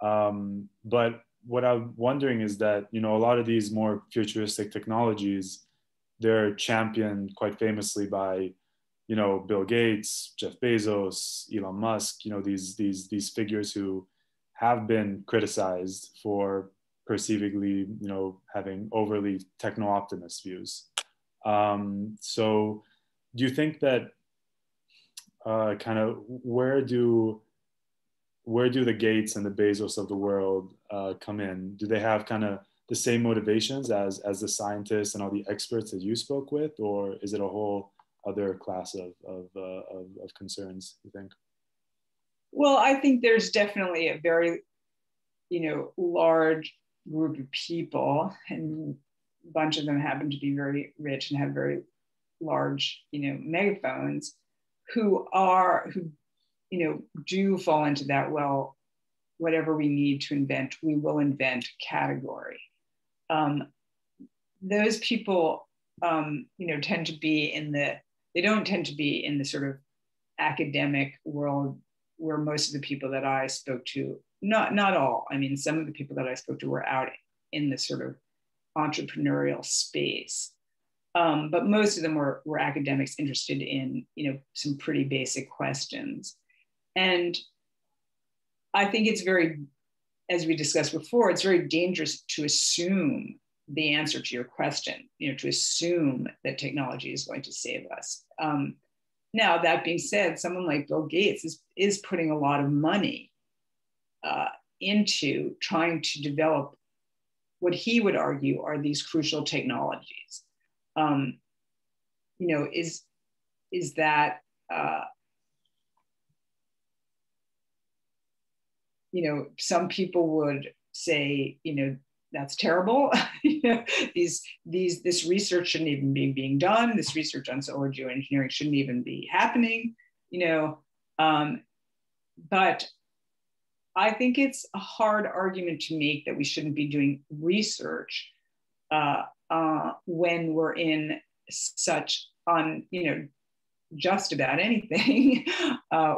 But what I'm wondering is that, a lot of these more futuristic technologies, they're championed quite famously by you know, Bill Gates, Jeff Bezos, Elon Musk, you know, these figures who have been criticized for perceivably, you know, having overly techno-optimist views. So do you think that kind of where do the Gates and the Bezos of the world come in? Do they have kind of the same motivations as the scientists and all the experts that you spoke with, or is it a whole other class of concerns, you think? Well, I think there's definitely a very, you know, large group of people, and a bunch of them happen to be very rich and have very large, you know, megaphones, who, you know, do fall into that, well, whatever we need to invent, we will invent category. Those people, you know, tend to be in the, they don't tend to be in the sort of academic world where most of the people that I spoke to, not all, I mean, some of the people that I spoke to were out in the sort of entrepreneurial space. But most of them were academics interested in, you know, some pretty basic questions. And I think it's very, as we discussed before, it's very dangerous to assume the answer to your question, you know, to assume that technology is going to save us. Now, that being said, someone like Bill Gates is putting a lot of money into trying to develop what he would argue are these crucial technologies. You know, is that, you know, some people would say, you know, that's terrible. You know, this research shouldn't even be being done. This research on solar geoengineering shouldn't even be happening, you know. But I think it's a hard argument to make that we shouldn't be doing research when we're in such on, you know, just about anything,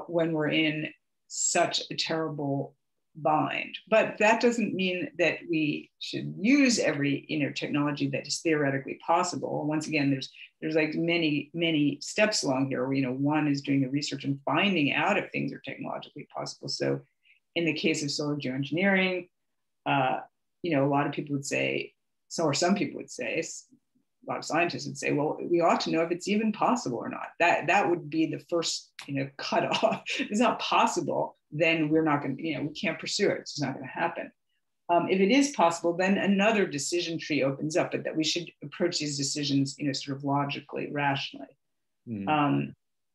when we're in such a terrible bind. But that doesn't mean that we should use every, you know, technology that is theoretically possible. Once again, there's like many steps along here. You know, one is doing the research and finding out if things are technologically possible. So in the case of solar geoengineering, you know, a lot of people would say, or some people would say, a lot of scientists would say, well, we ought to know if it's even possible or not. That would be the first, you know, cutoff. If it's not possible, then we're not going to, you know, we can't pursue it. It's not going to happen. If it is possible, then another decision tree opens up, but that we should approach these decisions, you know, sort of logically, rationally. Mm.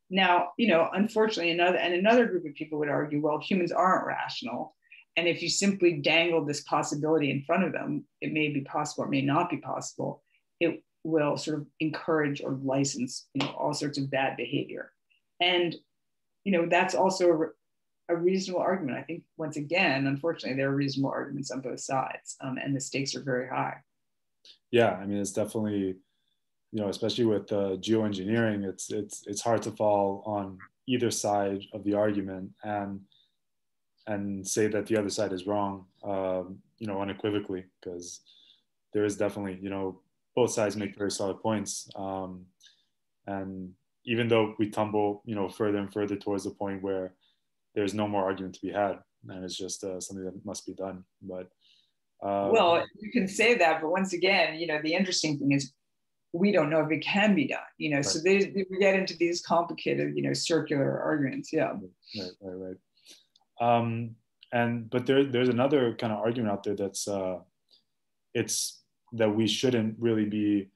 Now, you know, unfortunately, another group of people would argue, well, humans aren't rational. And if you simply dangle this possibility in front of them, it may be possible, it may not be possible, it will sort of encourage or license, you know, all sorts of bad behavior. And, you know, that's also a reasonable argument. I think, once again, unfortunately, there are reasonable arguments on both sides, and the stakes are very high. Yeah, I mean, it's definitely, you know, especially with geoengineering, it's hard to fall on either side of the argument and say that the other side is wrong, you know, unequivocally, because there is definitely, you know, both sides make very solid points. And even though we tumble, you know, further and further towards the point where there's no more argument to be had, and it's just something that must be done. But well, you can say that, but once again, you know, the interesting thing is we don't know if it can be done, you know, right. So we get into these complicated, you know, circular arguments, yeah. Right. But there's another kind of argument out there that's, it's that we shouldn't really be,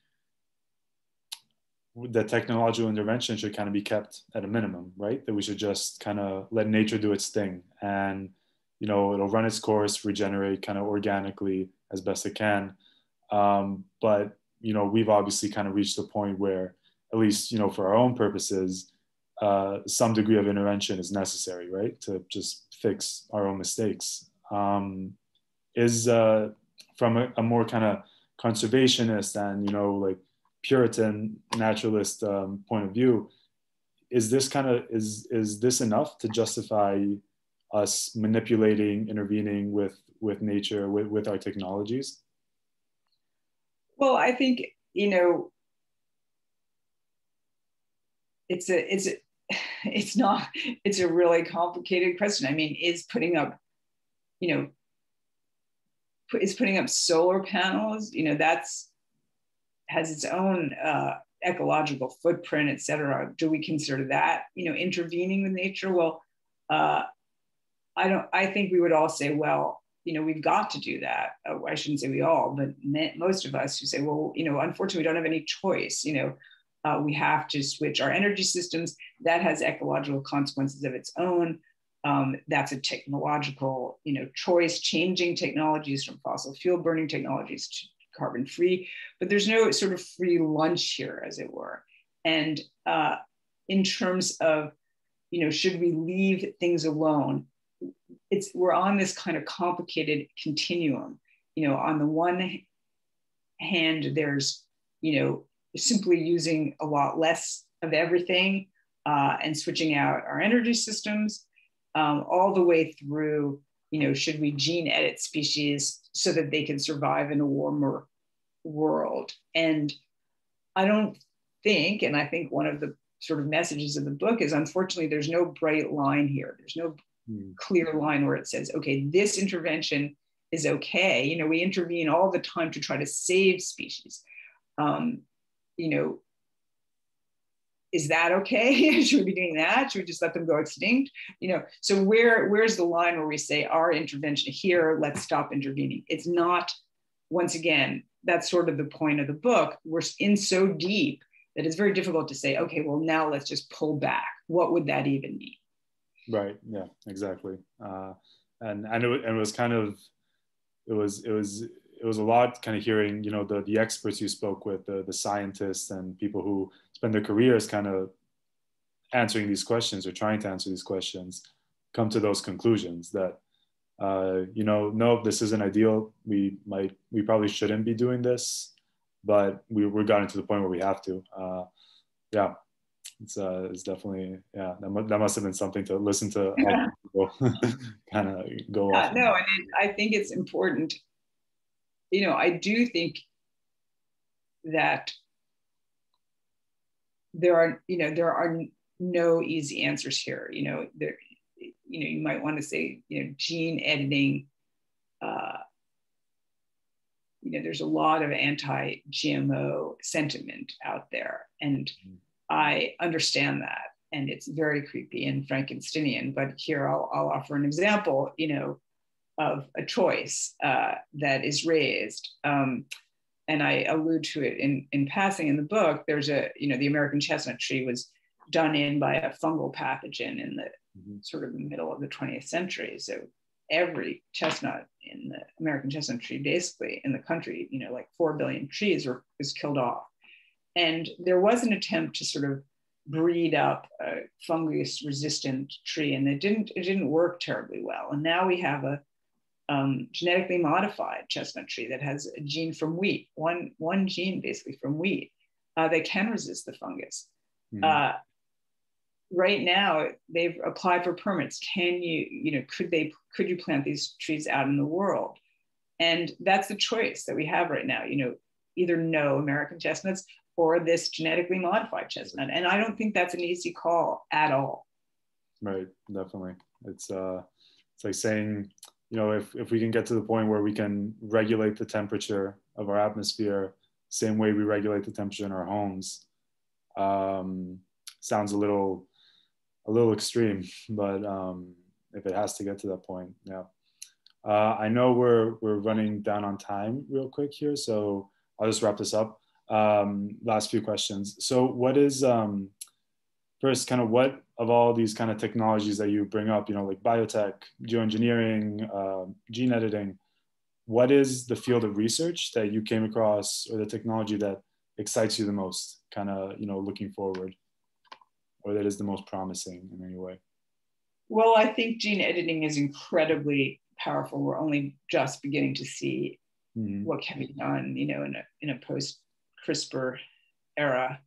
that technological intervention should kind of be kept at a minimum, right? That we should just kind of let nature do its thing and, you know, it'll run its course, regenerate kind of organically as best it can. But, you know, we've obviously kind of reached a point where, at least, you know, for our own purposes, some degree of intervention is necessary, right? To just fix our own mistakes. From a more kind of conservationist and, you know, like Puritan naturalist point of view, is this enough to justify us manipulating, intervening with nature, with our technologies? Well, I think, you know, it's a really complicated question. I mean, is putting up solar panels, that's has its own ecological footprint, et cetera. Do we consider that, intervening with nature? Well, I think we would all say, well, we've got to do that. I shouldn't say we all, but most of us who say, well, unfortunately, we don't have any choice. We have to switch our energy systems. That has ecological consequences of its own. That's a technological, choice, changing technologies from fossil fuel burning technologies to carbon free, but there's no sort of free lunch here, as it were. And in terms of, should we leave things alone? We're on this kind of complicated continuum. On the one hand, there's, simply using a lot less of everything and switching out our energy systems, all the way through, should we gene edit species so that they can survive in a warmer world? And I think one of the sort of messages of the book is, unfortunately, there's no bright line here. There's no clear line where it says, okay, this intervention is okay. We intervene all the time to try to save species. Is that okay? Should we be doing that? Should we just let them go extinct? So where's the line where we say our intervention here, let's stop intervening? It's not, once again, that's sort of the point of the book. We're in so deep that it's very difficult to say, okay, well, now let's just pull back. What would that even mean? Right, yeah, exactly. It was a lot kind of hearing, the experts you spoke with, the scientists and people who spend their careers kind of answering these questions or trying to answer these questions, come to those conclusions that, no, this isn't ideal. We probably shouldn't be doing this, but we're gotten to the point where we have to. Yeah, it's definitely, yeah, that must have been something to listen to. All people kind of go on. No, I mean, I think it's important. I do think that there are no easy answers here. You might want to say, gene editing. There's a lot of anti-GMO sentiment out there, and I understand that, and it's very creepy and Frankensteinian. But here, I'll offer an example. Of a choice that is raised. And I allude to it in passing in the book. There's the American chestnut tree was done in by a fungal pathogen in the sort of the middle of the 20th century. So every chestnut in the American chestnut tree, basically in the country, like 4 billion trees was killed off. And there was an attempt to sort of breed up a fungus resistant tree, and it didn't work terribly well. And now we have a genetically modified chestnut tree that has a gene from wheat, one gene basically from wheat, that can resist the fungus. Right now, they've applied for permits. Could you plant these trees out in the world? And that's the choice that we have right now. Either no American chestnuts or this genetically modified chestnut, and I don't think that's an easy call at all. Right, definitely. It's like saying, if we can get to the point where we can regulate the temperature of our atmosphere, same way we regulate the temperature in our homes, sounds a little extreme, but if it has to get to that point, yeah. I know we're running down on time real quick here, so I'll just wrap this up. Last few questions. So what is, first, kind of what of all these kind of technologies that you bring up, like biotech, geoengineering, gene editing, what is the field of research that you came across, or the technology that excites you the most, kind of, looking forward, or that is the most promising in any way? Well, I think gene editing is incredibly powerful. We're only just beginning to see what can be done, in a post CRISPR era.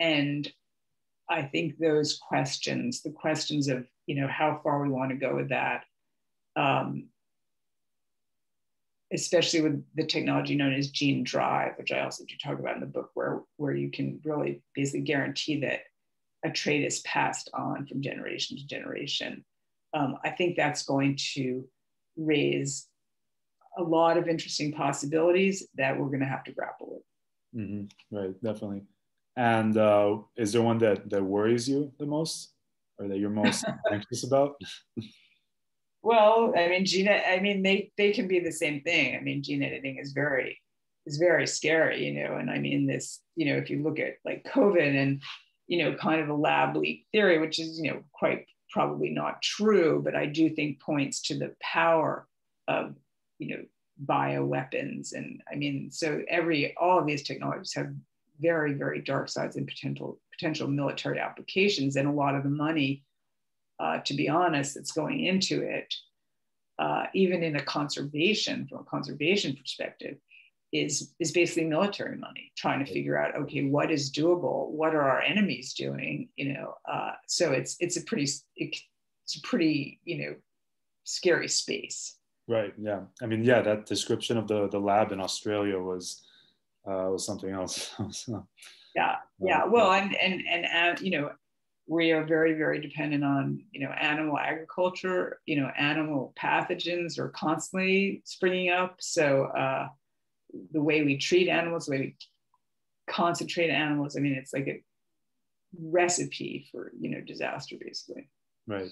And I think those questions, the questions of, how far we want to go with that, especially with the technology known as gene drive, which I also do talk about in the book, where you can really basically guarantee that a trait is passed on from generation to generation. I think that's going to raise a lot of interesting possibilities that we're going to have to grapple with. Mm-hmm. Right, definitely. And is there one that worries you the most, or that you're most anxious about? Well, I mean, they can be the same thing. I mean, gene editing is very scary, you know, and I mean this, you know, if you look at like COVID and, you know, kind of a lab leak theory, which is, you know, quite probably not true, but I do think points to the power of, you know, bioweapons. And I mean, so all of these technologies have very, very dark sides and potential military applications, and a lot of the money, to be honest, that's going into it, even in from a conservation perspective, is basically military money, trying to figure out, okay, what is doable? What are our enemies doing? You know, so it's a pretty, you know, scary space. Right. Yeah. I mean, yeah, that description of the lab in Australia was something else. Yeah. Yeah. Well, and you know, we are very, very dependent on, you know, animal agriculture. You know, animal pathogens are constantly springing up. So the way we treat animals, the way we concentrate animals, I mean, it's like a recipe for, you know, disaster, basically. Right.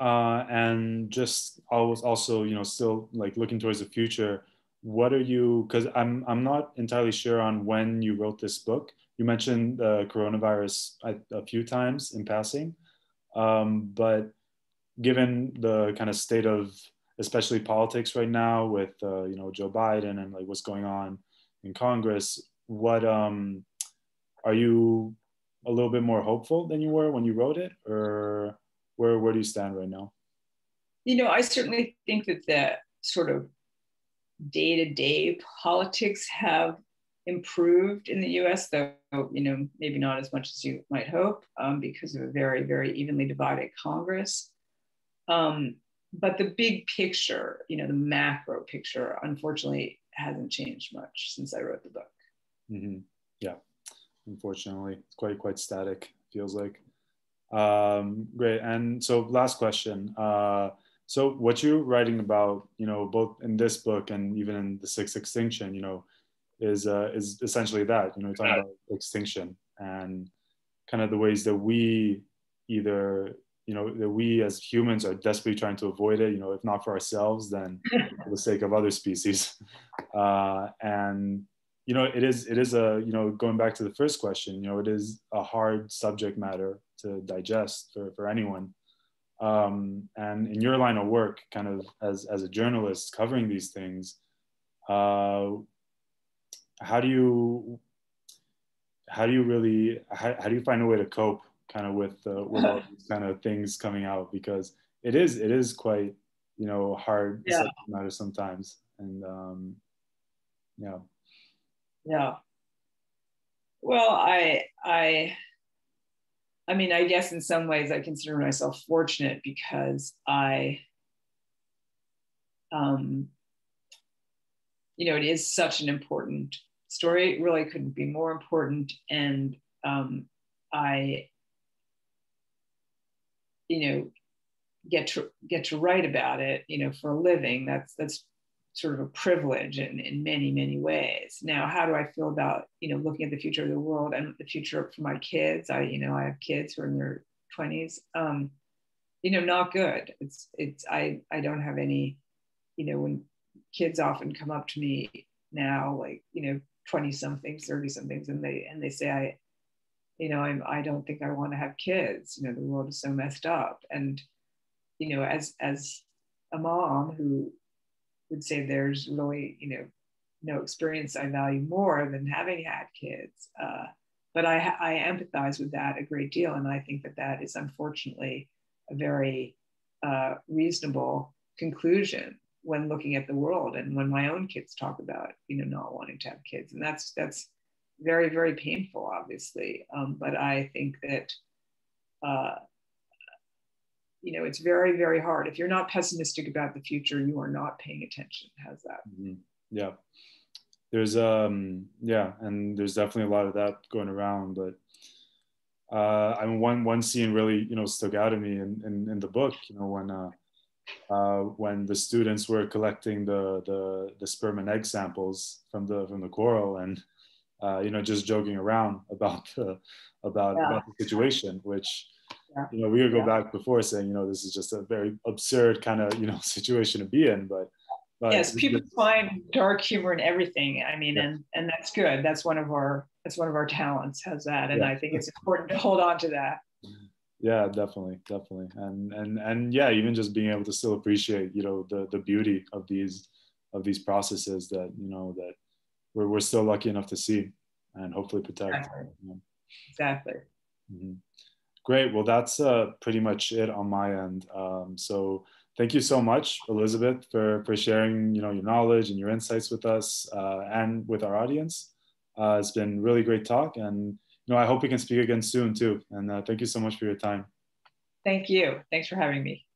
And just always also, you know, still like looking towards the future, what are you, because I'm not entirely sure on when you wrote this book. You mentioned the coronavirus a few times in passing, but given the kind of state of especially politics right now with you know, Joe Biden and like what's going on in Congress, what are you a little bit more hopeful than you were when you wrote it, or where do you stand right now? You know, I certainly think that the sort of day-to-day politics have improved in the U.S., though, you know, maybe not as much as you might hope, because of a very, very evenly divided Congress. But the big picture, you know, the macro picture, unfortunately, hasn't changed much since I wrote the book. Mm-hmm. Yeah, unfortunately, it's quite static, feels like. Great. And so last question. So what you're writing about, you know, both in this book and even in The Sixth Extinction, you know, is essentially that, you know, talking about extinction and kind of the ways that we either, you know, that we as humans are desperately trying to avoid it, you know, if not for ourselves, then for the sake of other species. And, you know, it is a, you know, going back to the first question, you know, it is a hard subject matter to digest for anyone. And in your line of work, kind of as a journalist covering these things, how do you find a way to cope kind of with all these kind of things coming out, because it is quite, you know, hard subject matter sometimes. And yeah. Well, I mean, I guess in some ways I consider myself fortunate, because I, you know, it is such an important story. It really couldn't be more important. And I, you know, get to write about it, you know, for a living. That's sort of a privilege in many, many ways. Now, how do I feel about, you know, looking at the future of the world and the future for my kids? You know, I have kids who are in their 20s, you know, not good. I don't have any, you know, when kids often come up to me now, like, you know, 20 somethings, 30 somethings, and they say, I don't think I want to have kids. You know, the world is so messed up. And, you know, as a mom who would say there's really, you know, no experience I value more than having had kids. But I empathize with that a great deal. And I think that is unfortunately a very reasonable conclusion when looking at the world, and when my own kids talk about, you know, not wanting to have kids. And that's very, very painful, obviously. But I think that you know, it's very, very hard. If you're not pessimistic about the future, you are not paying attention. How's that? Mm-hmm. Yeah. There's, yeah, and there's definitely a lot of that going around, but I mean, one scene really, you know, stuck out to me in the book, you know, when the students were collecting the sperm and egg samples from the coral, and you know, just joking around about the situation, which, yeah, you know, we would go back before saying, you know, this is just a very absurd kind of, you know, situation to be in, but yes, people find dark humor in everything. I mean, yeah. and that's good. That's one of our talents. How's that? And yeah. I think it's important to hold on to that. Yeah, definitely. And yeah, even just being able to still appreciate, you know, the beauty of these processes that, you know, that we're still lucky enough to see and hopefully protect. Exactly. You know? Exactly. Mm-hmm. Great. Well, that's pretty much it on my end. So thank you so much, Elizabeth, for sharing, you know, your knowledge and your insights with us and with our audience. It's been really great talk, and you know, I hope we can speak again soon too. And thank you so much for your time. Thank you. Thanks for having me.